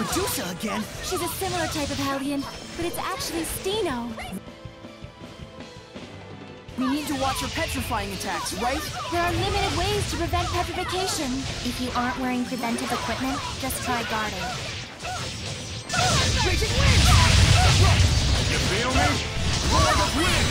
Medusa again? She's a similar type of Haldian, but it's actually Stheno. We need to watch her petrifying attacks, right? There are limited ways to prevent petrification. If you aren't wearing preventive equipment, just try guarding. Raging wind! You feel me? Ride the wind!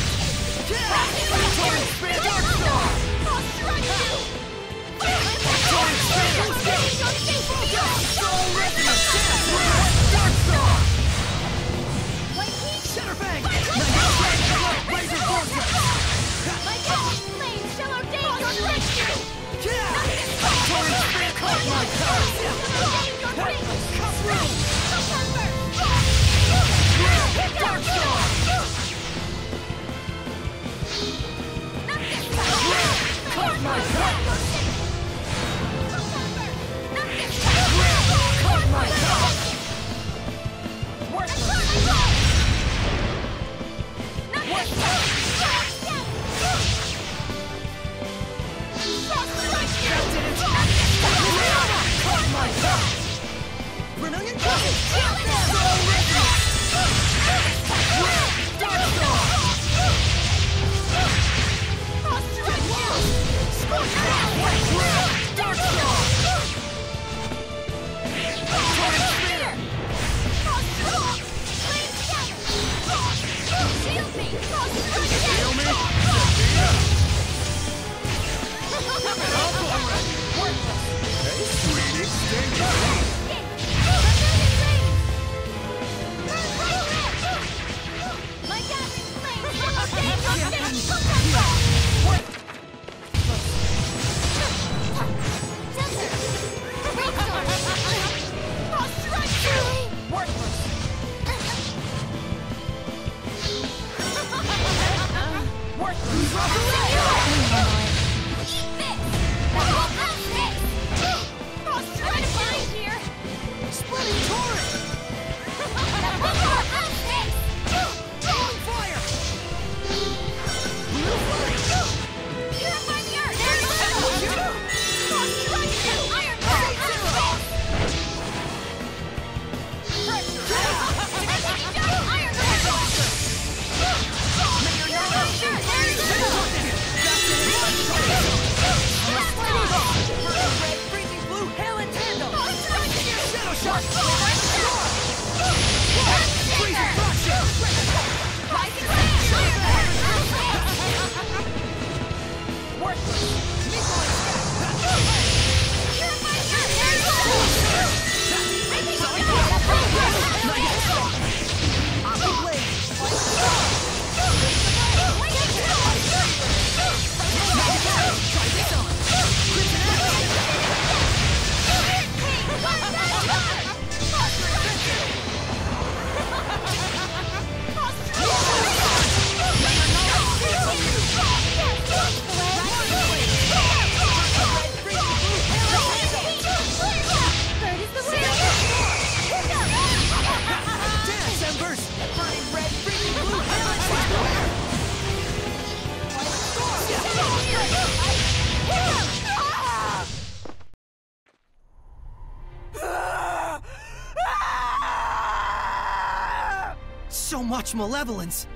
So much malevolence!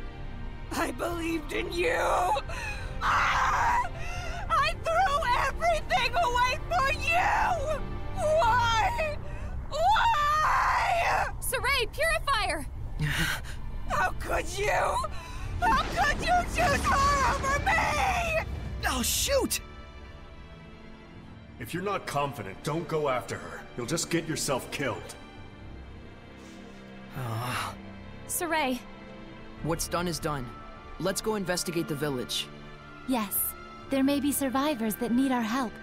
I believed in you! I threw everything away for you! Why? Why? Sarai, purifier! How could you? How could you choose her over me? Oh, shoot! If you're not confident, don't go after her. You'll just get yourself killed. Sarai. What's done is done. Let's go investigate the village. Yes. There may be survivors that need our help.